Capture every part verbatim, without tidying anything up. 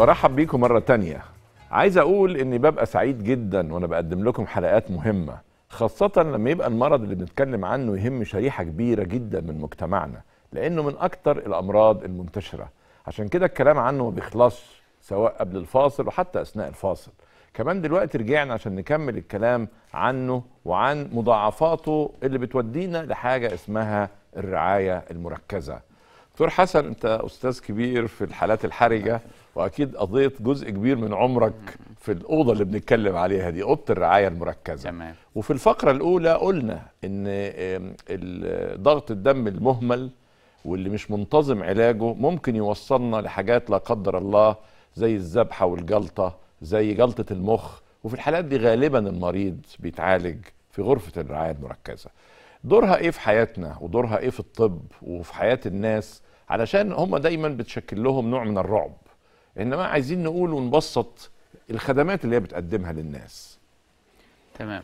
برحب بيكم مرة تانية. عايز أقول إني ببقى سعيد جدا وأنا بقدم لكم حلقات مهمة، خاصة لما يبقى المرض اللي بنتكلم عنه يهم شريحة كبيرة جدا من مجتمعنا، لأنه من أكتر الأمراض المنتشرة، عشان كده الكلام عنه ما بيخلصش، سواء قبل الفاصل وحتى أثناء الفاصل. كمان دلوقتي رجعنا عشان نكمل الكلام عنه وعن مضاعفاته اللي بتودينا لحاجة اسمها الرعاية المركزة. دكتور حسن، أنت أستاذ كبير في الحالات الحرجة، وأكيد قضيت جزء كبير من عمرك في الأوضة اللي بنتكلم عليها دي، أوضة الرعاية المركزة. تمام. وفي الفقرة الأولى قلنا إن ضغط الدم المهمل واللي مش منتظم علاجه ممكن يوصلنا لحاجات لا قدر الله زي الذبحة والجلطة، زي جلطة المخ، وفي الحالات دي غالبا المريض بيتعالج في غرفة الرعاية المركزة. دورها ايه في حياتنا ودورها ايه في الطب وفي حياة الناس؟ علشان هم دايما بتشكل لهم نوع من الرعب، انما عايزين نقول ونبسط الخدمات اللي هي بتقدمها للناس. تمام.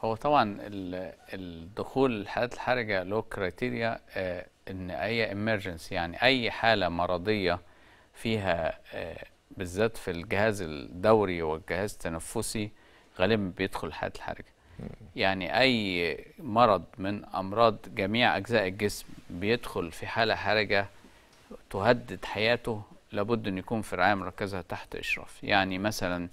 هو طبعا الدخول الحالات الحرجة له كريتيريا، آه ان اي امرجنسي، يعني اي حالة مرضية فيها آه بالذات في الجهاز الدوري والجهاز التنفسي غالبا بيدخل الحالات الحرجة. يعني أي مرض من أمراض جميع أجزاء الجسم بيدخل في حالة حرجة تهدد حياته لابد أن يكون في رعاية مركزة تحت إشراف. يعني مثلا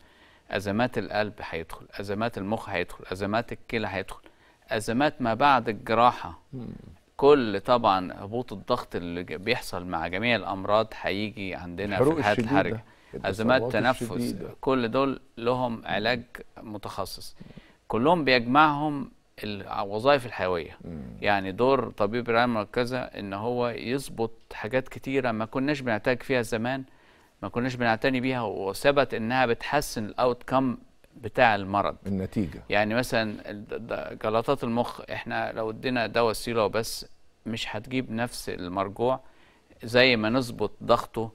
أزمات القلب هيدخل، أزمات المخ هيدخل، أزمات الكلى هيدخل، أزمات ما بعد الجراحة، كل طبعا هبوط الضغط اللي بيحصل مع جميع الأمراض هيجي عندنا في الحالات الحرجة، أزمات تنفس، كل دول لهم علاج متخصص، كلهم بيجمعهم الوظائف الحيويه. مم. يعني دور طبيب الرعايه المركزه ان هو يظبط حاجات كتيره ما كناش بنعتني فيها زمان، ما كناش بنعتني بيها، وثبت انها بتحسن الاوت كم بتاع المرض، النتيجه. يعني مثلا جلطات المخ، احنا لو ادينا دواء سيلو بس مش هتجيب نفس المرجوع زي ما نظبط ضغطه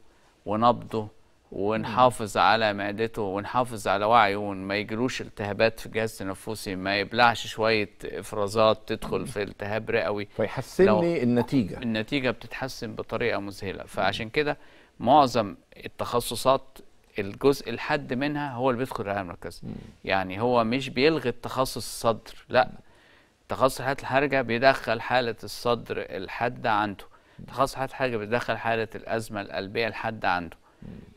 ونبضه ونحافظ على معدته ونحافظ على وعيه وما يجيلوش التهابات في الجهاز التنفسي، ما يبلعش شويه افرازات تدخل في التهاب رئوي، فيحسن لي النتيجه. النتيجه بتتحسن بطريقه مذهله. فعشان كده معظم التخصصات الجزء الحد منها هو اللي بيدخل الرعايه المركزه. يعني هو مش بيلغي التخصص الصدر، لا، تخصص الحالات الحرجه بيدخل حاله الصدر الحاده عنده، تخصص الحالات الحرجه بيدخل حاله الازمه القلبيه الحاده عنده،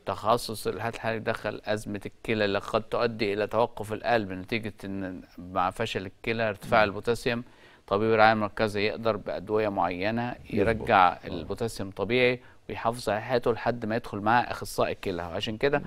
تخصص الحالات الحرجة دخل أزمة الكلى اللي قد تؤدي إلى توقف القلب نتيجة إن مع فشل الكلى ارتفاع البوتاسيوم. طبيب الرعاية المركزة يقدر بأدوية معينة يرجع البوتاسيوم طبيعي ويحافظ على حياته لحد ما يدخل معاه أخصائي كلى. وعشان كده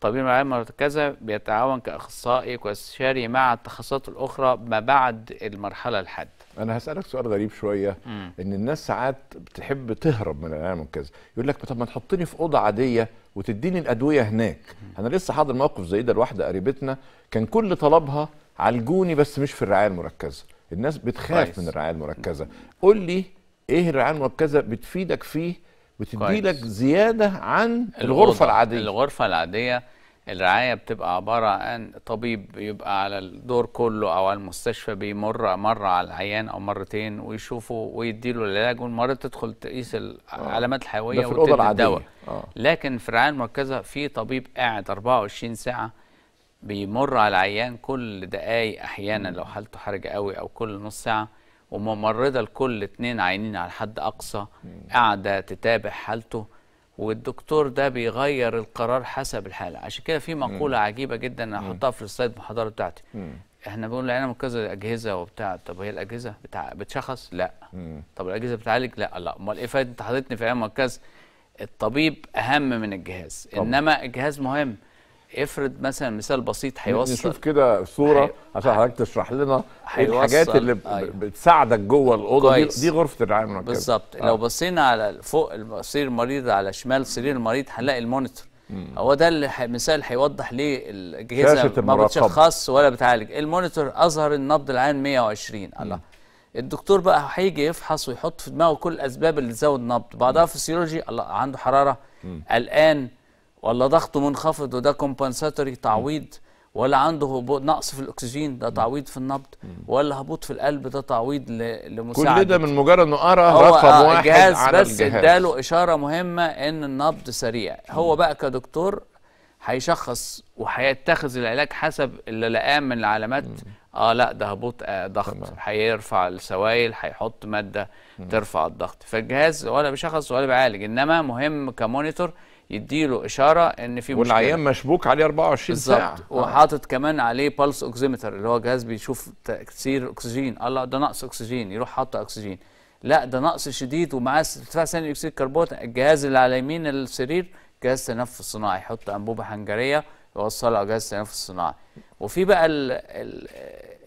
طبيب الرعاية المركزة بيتعاون كأخصائي واستشاري مع التخصصات الأخرى ما بعد المرحلة الحادة. أنا هسألك سؤال غريب شوية، مم. إن الناس ساعات بتحب تهرب من الرعاية المركزة، يقول لك طب ما تحطني في أوضة عادية وتديني الأدوية هناك. مم. أنا لسه حاضر موقف زي ده لواحدة قريبتنا كان كل طلبها عالجوني بس مش في الرعاية المركزة. الناس بتخاف كويس. من الرعاية المركزة. قول لي إيه الرعاية المركزة بتفيدك فيه، بتدي لك زيادة عن الغرفة العادية؟ الغرفة العادية الرعاية بتبقى عبارة عن طبيب يبقى على الدور كله أو على المستشفى، بيمر مرة على العيان أو مرتين ويشوفه ويديله العلاج، والمرة تدخل تقيس العلامات الحيوية وتدي الدواء. آه. لكن في الرعاية المركزة في طبيب قاعد أربعة وعشرين ساعة بيمر على العيان كل دقايق أحيانا لو حالته حرجة قوي، أو كل نص ساعة، وممرضة لكل اتنين عينين على حد أقصى قاعدة تتابع حالته، والدكتور ده بيغير القرار حسب الحاله. عشان كده في مقوله مم. عجيبه جدا انا هحطها في السلايد المحاضره بتاعتي. مم. احنا بنقول العياده المركزه اجهزه وبتاع، طب هي الاجهزه بتاع بتشخص؟ لا. مم. طب الاجهزه بتعالج؟ لا. لا، امال ايه فايده انت حاططني في عياده مركزه؟ الطبيب اهم من الجهاز. طب. انما الجهاز مهم. افرض مثلا مثال بسيط هيوصل، نشوف كده صوره حي... عشان حضرتك تشرح لنا الحاجات اللي ب... أيوه. بتساعدك جوه الاوضه دي. دي غرفه الرعايه المركزه بالظبط. آه. لو بصينا على فوق سرير المريض، على شمال سرير المريض هنلاقي المونيتور. هو ده اللي ح... مثال هيوضح ليه الاجهزه ما بتشخص ولا بتعالج. المونيتور اظهر النبض العين مية وعشرين. الله. الدكتور بقى هيجي يفحص ويحط في دماغه كل الاسباب اللي تزود النبض، بعضها فسيولوجي، الله عنده حراره، قلقان، ولا ضغطه منخفض وده كومبنساتوري تعويض، ولا عنده نقص في الاكسجين ده تعويض في النبض، ولا هبوط في القلب ده تعويض لمساعده. كل ده من مجرد انه قرا رقم واحد على الجهاز، بس اداله اشاره مهمه ان النبض سريع. هو بقى كدكتور هيشخص وهيتخذ العلاج حسب اللي لقاه من العلامات. مم. اه لا ده هبوط ضغط، هيرفع السوائل، هيحط ماده مم. ترفع الضغط. فالجهاز ولا بيشخص ولا بيعالج، انما مهم كمونيتور يديله اشاره ان في مشكله، والعيان مشبوك عليه أربعة وعشرين ساعه. بالظبط. وحاطط كمان عليه بلس اوكسيمتر اللي هو جهاز بيشوف تاثير اكسجين، الله ده نقص اكسجين يروح حاطط اكسجين، لا ده نقص شديد ومعاه ارتفاع ثاني اكسيد الكربون. الجهاز اللي على يمين السرير جهاز تنفس صناعي، يحط انبوبه حنجريه يوصلها جهاز تنفس صناعي. وفي بقى ال ال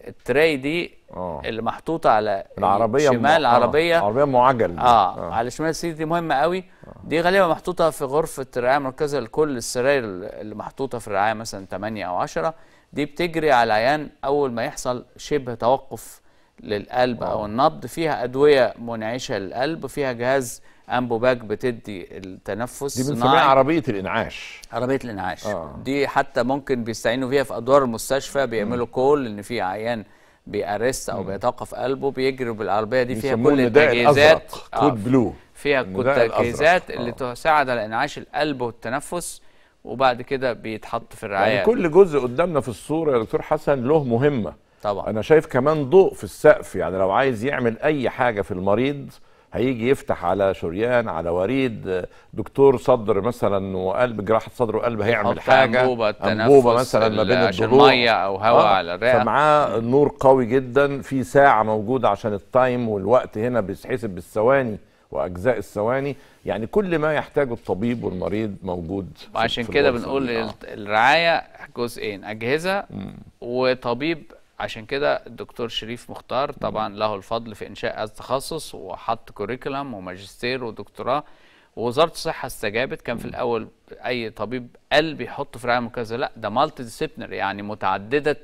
التراي دي أوه. اللي محطوطه على العربيه شمال العربيه، عربيه معجل اه, آه. على شمال السرير، دي مهمه قوي. دي غالبا محطوطه في غرفه الرعايه المركزه لكل السراير اللي محطوطه في الرعايه مثلا ثمانية او عشرة. دي بتجري على العيان اول ما يحصل شبه توقف للقلب أوه. او النبض، فيها ادويه منعشه للقلب، فيها جهاز أنبوباك بتدي التنفس. دي بنسميها عربية الإنعاش. عربية الإنعاش آه. دي حتى ممكن بيستعينوا فيها في أدوار المستشفى، بيعملوا كول إن في عيان بيأرست أو بيتوقف قلبه، بيجروا بالعربية دي، فيها كل التجهيزات كود بلو، فيها كل التجهيزات آه. اللي تساعد على إنعاش القلب والتنفس، وبعد كده بيتحط في الرعاية. يعني كل جزء قدامنا في الصورة يا دكتور حسن له مهمة. طبعا أنا شايف كمان ضوء في السقف، يعني لو عايز يعمل أي حاجة في المريض هيجي يفتح على شريان، على وريد، دكتور صدر مثلا وقلب، جراحه صدر وقلب هيعمل حاجه، انبوبه انبوبه مثلا ما بين الضلوع ميه او هواء آه. على الرئه، فمعاه نور قوي جدا، في ساعه موجوده عشان التايم والوقت هنا بيتحسب بالثواني واجزاء الثواني. يعني كل ما يحتاجه الطبيب والمريض موجود. وعشان كده بنقول آه. الرعايه جزئين، اجهزه مم. وطبيب. عشان كده الدكتور شريف مختار طبعا له الفضل في انشاء هذا التخصص، وحط كوريكولم وماجستير ودكتوراه، ووزاره الصحه استجابت. كان في الاول اي طبيب قلب يحطه في رعايه مركزه، لا ده مالتي ديسيبلينري يعني متعدده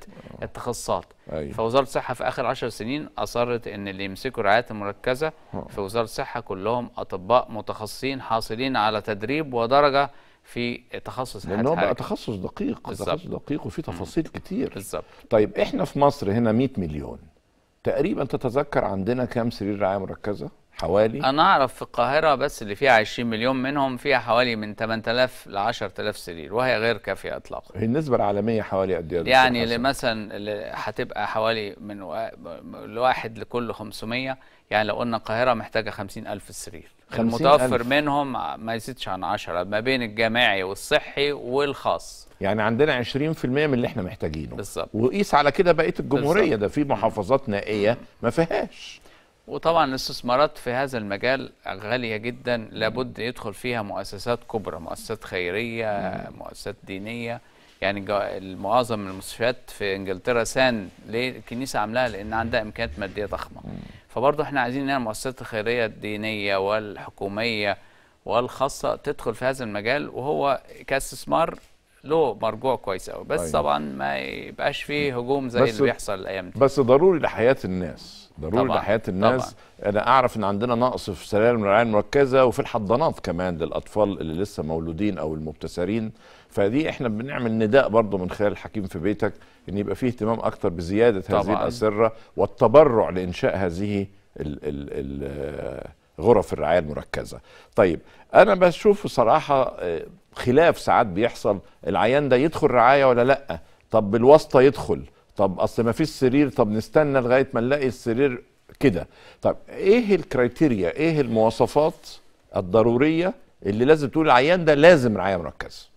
التخصصات. أيوة. فوزاره الصحه في اخر عشر سنين اصرت ان اللي يمسكوا الرعايه المركزه في وزاره الصحه كلهم اطباء متخصصين حاصلين على تدريب ودرجه في تخصص حد، لأن هو بقى تخصص دقيق. تخصص دقيق وفي تفاصيل مم. كتير. بالظبط. طيب احنا في مصر هنا مية مليون تقريبا، تتذكر عندنا كام سرير رعايه مركزه حوالي؟ انا اعرف في القاهره بس اللي فيها عشرين مليون، منهم فيها حوالي من تمن آلاف لعشرة آلاف سرير، وهي غير كافيه اطلاقا. النسبه العالميه حوالي قد ايه يعني؟ مثلا هتبقى حوالي من واحد لكل خمسمية، يعني لو قلنا القاهره محتاجه خمسين ألف سرير، المتوفر منهم ما يزيدش عن عشرة ما بين الجماعي والصحي والخاص. يعني عندنا عشرين في المية من اللي احنا محتاجينه. بالظبط. وقيس على كده بقيه الجمهوريه. بالزبط. ده في محافظات نائيه ما فيهاش. وطبعا الاستثمارات في هذا المجال غاليه جدا، لابد يدخل فيها مؤسسات كبرى، مؤسسات خيريه، مؤسسات دينيه. يعني معظم المستشفيات في انجلترا سان ليه الكنيسه عاملاها؟ لان عندها امكانيات ماديه ضخمه. فبرضه احنا عايزين ان المؤسسات الخيريه الدينيه والحكوميه والخاصه تدخل في هذا المجال، وهو كاستثمار له مرجوع كويس قوي، بس أيوة. طبعا ما يبقاش فيه هجوم زي اللي بيحصل الايام دي. بس ضروري لحياه الناس، ضروري لحياه الناس. طبعًا. انا اعرف ان عندنا نقص في سراير الرعايه المركزه، وفي الحضانات كمان للاطفال اللي لسه مولودين او المبتسرين. فدي احنا بنعمل نداء برضه من خلال الحكيم في بيتك ان يبقى فيه اهتمام اكتر بزياده طبعًا. هذه الاسره والتبرع لانشاء هذه ال ال ال غرف الرعايه المركزه. طيب انا بشوف صراحه خلاف ساعات بيحصل، العيان ده يدخل رعايه ولا لا؟ طب بالواسطه يدخل، طب اصل ما فيش سرير، طب نستنى لغايه ما نلاقي السرير كده. طب ايه الكرايتيريا، ايه المواصفات الضروريه اللي لازم تقول العيان ده لازم رعايه مركزه؟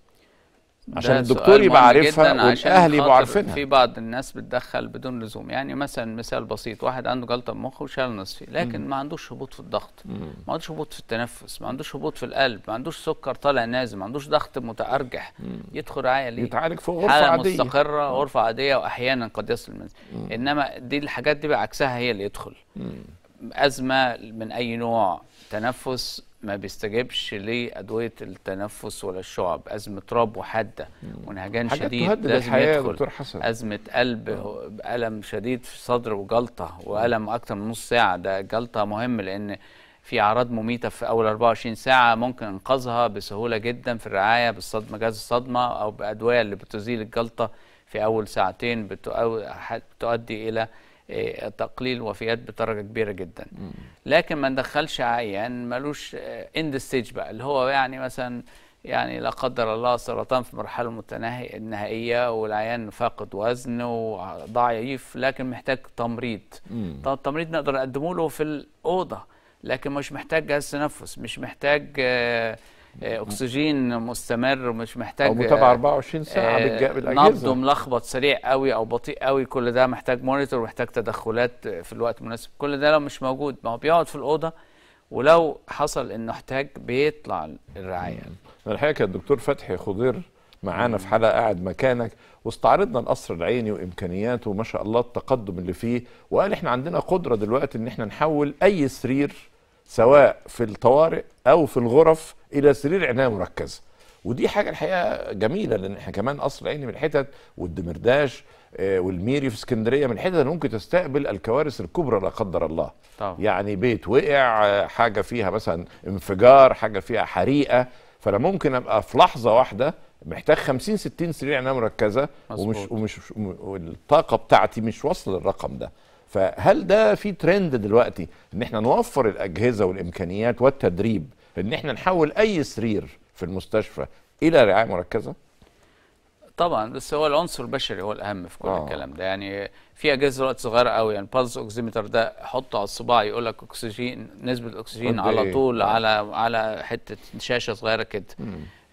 عشان الدكتور يبقى عارفها والاهل يبقوا عارفينها. في بعض الناس بتدخل بدون لزوم، يعني مثلا مثال بسيط، واحد عنده جلطه مخ وشال نصفي، لكن مم. ما عندوش هبوط في الضغط، مم. ما عندوش هبوط في التنفس، ما عندوش هبوط في القلب، ما عندوش سكر طالع نازل، ما عندوش ضغط متارجح، مم. يدخل رعايه ليه؟ يتعالج في غرفه عاديه، حاله مستقره، غرفه عاديه، واحيانا قد يصل المنزل. انما دي الحاجات دي بعكسها هي اللي يدخل مم. ازمه من اي نوع، تنفس ما بيستجبش لادويه التنفس ولا الشعب، ازمه ربو حاده وانهجان شديد لازم يدخل، ازمه قلب، الم شديد في الصدر وجلطه والم اكتر من نص ساعه، ده جلطه مهم لان في اعراض مميته في اول أربعة وعشرين ساعة ممكن انقاذها بسهوله جدا في الرعايه بالصدمه، جهاز الصدمه، او بادويه اللي بتزيل الجلطه في اول ساعتين، بتؤدي الى تقليل وفيات بدرجه كبيره جدا. لكن ما ندخلش عيان ملوش اند ستيج بقى، اللي هو يعني مثلا يعني لا قدر الله سرطان في مرحلة متناهية النهائية والعيان فاقد وزن وضعيف لكن محتاج تمريض. طب التمريض نقدر نقدمه له في الأوضة، لكن مش محتاج جهاز تنفس، مش محتاج اكسجين مستمر، مش محتاج او متابعه أربعة وعشرين ساعه بالاجهزه، نبضه ملخبط سريع قوي او بطيء قوي، كل ده محتاج مونيتور ومحتاج تدخلات في الوقت المناسب. كل ده لو مش موجود ما هو بيقعد في الاوضه، ولو حصل انه احتاج بيطلع الرعايه. الحقيقه كان الدكتور فتحي خضير معانا في حلقه قاعد مكانك، واستعرضنا القصر العيني وامكانياته وما شاء الله التقدم اللي فيه، وقال احنا عندنا قدره دلوقتي ان احنا نحول اي سرير سواء في الطوارئ او في الغرف الى سرير عنايه مركزه، ودي حاجه الحقيقه جميله، لان احنا كمان قصر العيني من الحتت والدمرداش والميري في اسكندريه من الحتت اللي ممكن تستقبل الكوارث الكبرى لا قدر الله. طبعا. يعني بيت وقع، حاجه فيها مثلا انفجار، حاجه فيها حريقه، فانا ممكن ابقى في لحظه واحده محتاج خمسين ستين سرير عنايه مركزه ومش ومش والطاقه بتاعتي مش واصله للرقم ده. فهل ده في ترند دلوقتي ان احنا نوفر الاجهزه والامكانيات والتدريب ان احنا نحول اي سرير في المستشفى الى رعايه مركزه؟ طبعا، بس هو العنصر البشري هو الاهم في كل آه. الكلام ده. يعني في اجهزه دلوقتي صغيره قوي، يعني بالز اوكسيمتر ده حطه على الصباع يقول لك اكسجين، نسبه الاكسجين على طول على على حته شاشه صغيره كده.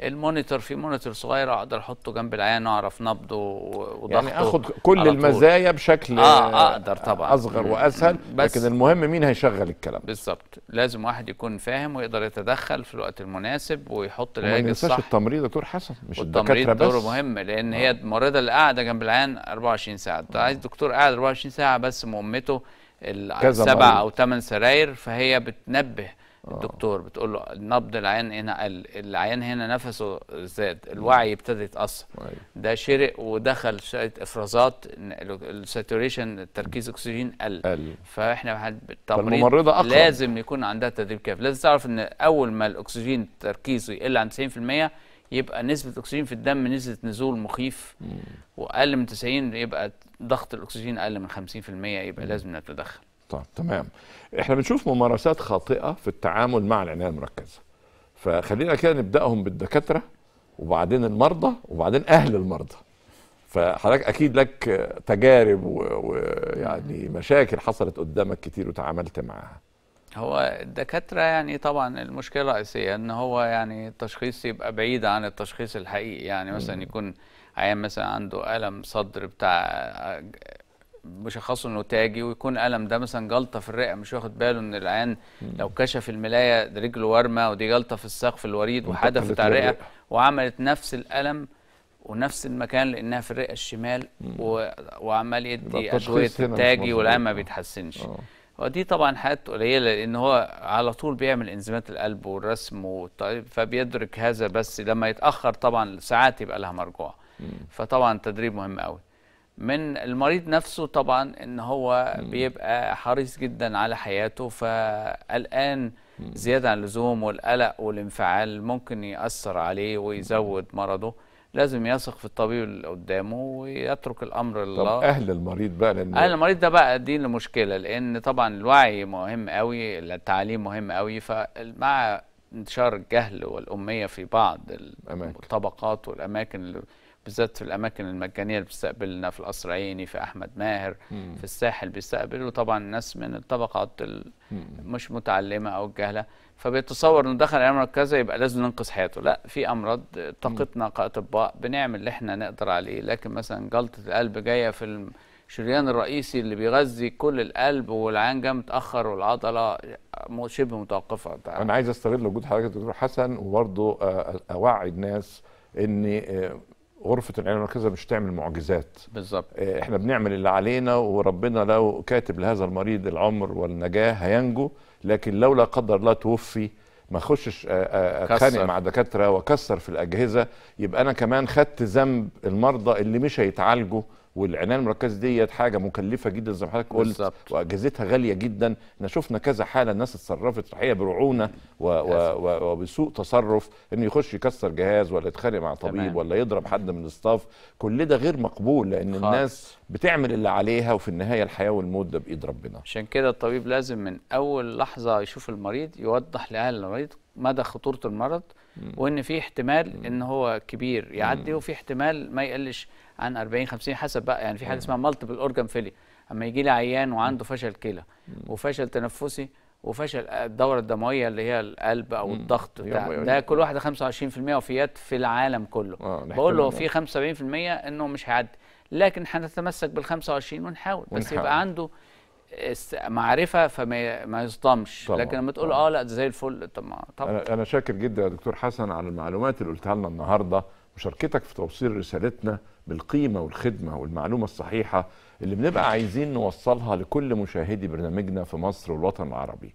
المونيتور في مونيتور صغير اقدر احطه جنب العيان واعرف نبضه وضغطه، يعني اخد كل المزايا بشكل اه اقدر طبعا اصغر واسهل، لكن المهم مين هيشغل الكلام بالظبط. لازم واحد يكون فاهم ويقدر يتدخل في الوقت المناسب ويحط العلاج الصح. ما ننساش التمريض دكتور حسن، مش الدكاتره بس، دوره مهم، لان هي الممرضه اللي قاعده جنب العيان أربعة وعشرين ساعه. انت عايز دكتور قاعد أربعة وعشرين ساعه بس مهمته السبع او ثمان سراير، فهي بتنبه الدكتور، بتقول له نبض العيان هنا قل، العيان هنا نفسه زاد، الوعي ابتدى يتاثر، ده شرق ودخل شويه افرازات، الساتوريشن التركيز اكسجين قل. قل. فاحنا بالتمريض لازم يكون عندها تدريب كافي، لازم تعرف ان اول ما الاكسجين تركيزه يقل عن تسعين في المية يبقى نسبه الاكسجين في الدم نزلت نزول مخيف، مم. واقل من تسعين يبقى ضغط الاكسجين اقل من خمسين في المية، يبقى مم. لازم نتدخل. طيب تمام، احنا بنشوف ممارسات خاطئه في التعامل مع العنايه المركزه، فخلينا كده نبداهم بالدكاتره وبعدين المرضى وبعدين اهل المرضى. فحضرتك اكيد لك تجارب ويعني مشاكل حصلت قدامك كتير وتعاملت معاها. هو الدكاتره يعني طبعا المشكله الرئيسيه ان هو يعني التشخيص يبقى بعيد عن التشخيص الحقيقي، يعني مثلا يكون عيان مثلا عنده الم صدر بتاع مشخصه انه تاجي، ويكون الم ده مثلا جلطه في الرئه مش واخد باله ان العيان لو كشف الملايه رجله وارمه، ودي جلطه في السقف الوريد وحدفت على الرئه وعملت نفس الالم ونفس المكان لانها في الرئه الشمال، وعمال يدي ادويه التاجي والعيان ما بيتحسنش. أوه. ودي طبعا حاجات قليله لان هو على طول بيعمل انزيمات القلب والرسم، فبيدرك هذا، بس لما يتاخر طبعا ساعات يبقى لها مرجوعه. فطبعا التدريب مهم قوي. من المريض نفسه طبعا ان هو مم. بيبقى حريص جدا على حياته، فقلقان زياده عن اللزوم، والقلق والانفعال ممكن ياثر عليه ويزود مرضه. لازم يثق في الطبيب اللي قدامه ويترك الامر لله. اهل المريض بقى، لان اهل المريض ده بقى دي المشكله، لان طبعا الوعي مهم قوي، التعليم مهم قوي، فمع انتشار الجهل والاميه في بعض الطبقات والاماكن اللي بالذات في الاماكن المجانيه اللي بتستقبلنا في القصر العيني، في احمد ماهر، مم. في الساحل بيستقبلوا طبعا الناس من الطبقات مش متعلمه او الجهله، فبيتصور انه دخل على مركزه يبقى لازم ننقذ حياته. لا، في امراض طاقتنا كاطباء بنعمل اللي احنا نقدر عليه، لكن مثلا جلطه القلب جايه في الشريان الرئيسي اللي بيغذي كل القلب، والعين جاي متاخر والعضله شبه متوقفه. انا عايز استغل وجود حضرتك دكتور حسن وبرضه اوعي الناس ان غرفة العناية المركزة مش تعمل معجزات. بالظبط. احنا بنعمل اللي علينا، وربنا لو كاتب لهذا المريض العمر والنجاة هينجو، لكن لو لا قدر الله توفي ما اخشش اتخانق مع دكاترة واكسر في الأجهزة، يبقى أنا كمان خدت ذنب المرضى اللي مش هيتعالجوا. والعنايه المركزه ديت حاجه مكلفه جدا زي ما حضرتك قلت، واجهزتها غاليه جدا. احنا شفنا كذا حاله الناس اتصرفت الحقيقه برعونه وبسوء تصرف، انه يخش يكسر جهاز ولا يتخانق مع طبيب، تمام. ولا يضرب حد من الاستاف، كل ده غير مقبول، لان خالص. الناس بتعمل اللي عليها، وفي النهايه الحياه والموت ده بايد ربنا. عشان كده الطبيب لازم من اول لحظه يشوف المريض يوضح لاهل المريض مدى خطوره المرض، وان في احتمال ان هو كبير يعدي، وفي احتمال ما يقلش عن أربعين خمسين حسب بقى. يعني في حاجه اسمها مالتيبل اورجان فيلي، اما يجي لي عيان وعنده فشل كلى وفشل تنفسي وفشل الدوره الدمويه اللي هي القلب او الضغط بتاع ده، كل واحده خمسة وعشرين في المية وفيات في العالم كله. بقول له في خمسة وسبعين في المية انه مش هيعدي، لكن هنتمسك بال خمسة وعشرين ونحاول، بس يبقى عنده معرفه فما ما يصدمش. طبعا. لكن لما تقول اه لا ده زي الفل. طبعا طبعا. انا شاكر جدا يا دكتور حسن على المعلومات اللي قلتها لنا النهارده، مشاركتك في توصيل رسالتنا بالقيمه والخدمه والمعلومه الصحيحه اللي بنبقى عايزين نوصلها لكل مشاهدي برنامجنا في مصر والوطن العربي.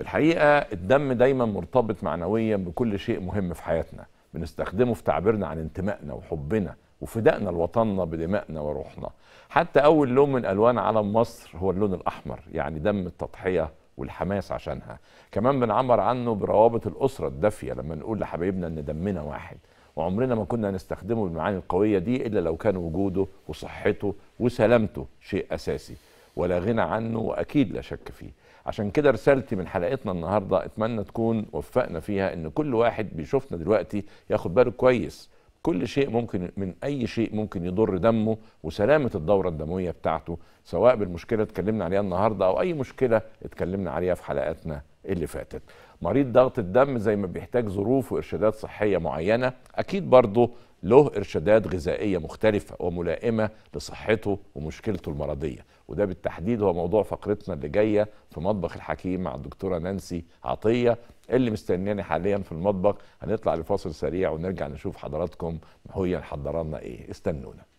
الحقيقه الدم دايما مرتبط معنويا بكل شيء مهم في حياتنا، بنستخدمه في تعبيرنا عن انتمائنا وحبنا وفدائنا لوطننا بدمائنا وروحنا. حتى أول لون من ألوان علم مصر هو اللون الأحمر، يعني دم التضحية والحماس عشانها. كمان بنعبر عنه بروابط الأسرة الدافية، لما نقول لحبايبنا إن دمنا واحد، وعمرنا ما كنا هنستخدمه بالمعاني القوية دي إلا لو كان وجوده وصحته وسلامته شيء أساسي ولا غنى عنه، وأكيد لا شك فيه. عشان كده رسالتي من حلقتنا النهاردة أتمنى تكون وفقنا فيها إن كل واحد بيشوفنا دلوقتي ياخد باله كويس، كل شيء ممكن من أي شيء ممكن يضر دمه وسلامة الدورة الدموية بتاعته، سواء بالمشكلة اتكلمنا عليها النهاردة أو أي مشكلة اتكلمنا عليها في حلقاتنا اللي فاتت. مريض ضغط الدم زي ما بيحتاج ظروف وإرشادات صحية معينة، أكيد برضه له إرشادات غذائية مختلفة وملائمة لصحته ومشكلته المرضية، وده بالتحديد هو موضوع فقرتنا اللي جاية في مطبخ الحكيم مع الدكتورة نانسي عطية اللي مستنياني حاليا في المطبخ. هنطلع لفاصل سريع ونرجع نشوف حضراتكم هي محضرالنا ايه. استنونا.